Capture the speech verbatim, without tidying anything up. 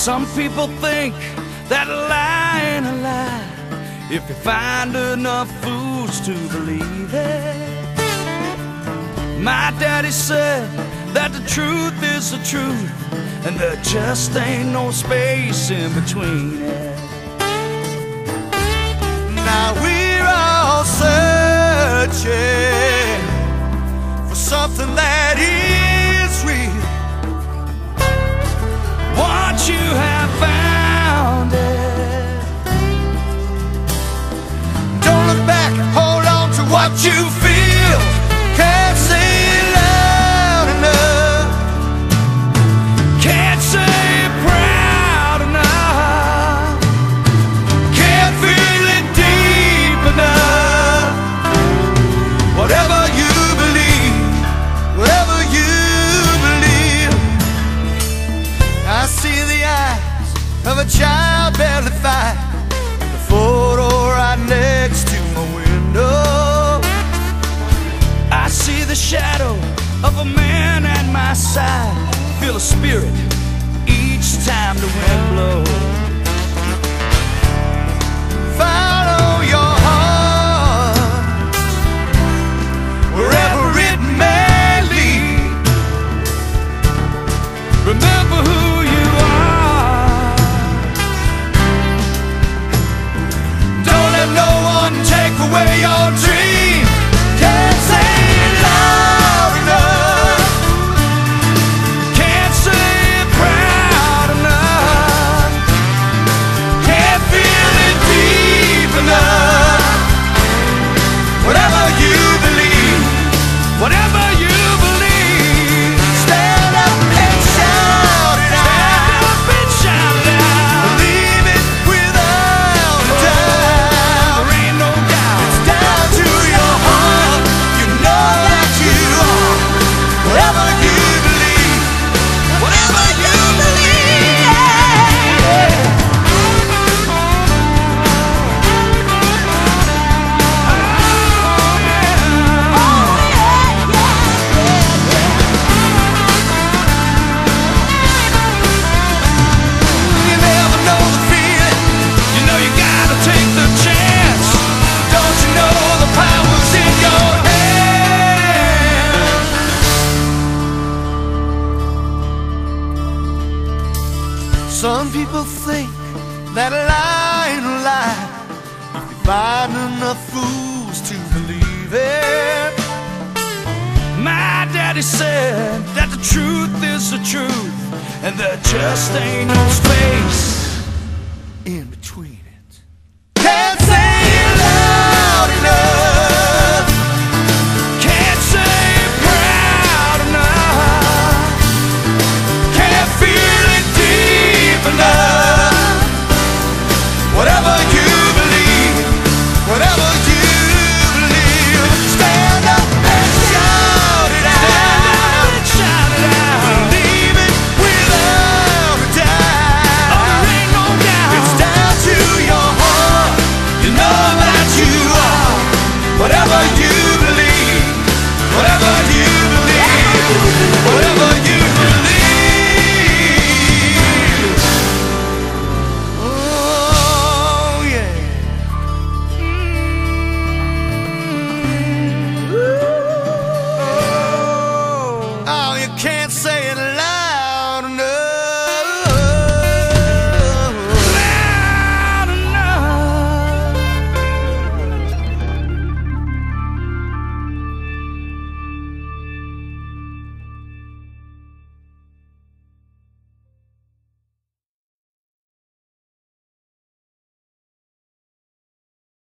Some people think that a lie ain't a lie if you find enough fools to believe it. My daddy said that the truth is the truth, and there just ain't no space in between it. Now we're all searching for something that is real. Once you have found it, don't look back, hold on to what you feel. Can't say it loud enough, can't say it proud enough, can't feel it deep enough. Whatever you believe, whatever you believe. I see the eyes of a child barely five, the photo right next to my window. I see the shadow of a man at my side, feel a spirit each time the wind blows. Follow your heart wherever it may lead. Remember who you are. Don't let no one take away your dream. Can't say some people think that a lie ain't a lie if you find enough fools to believe it. My daddy said that the truth is the truth, and there just ain't no space.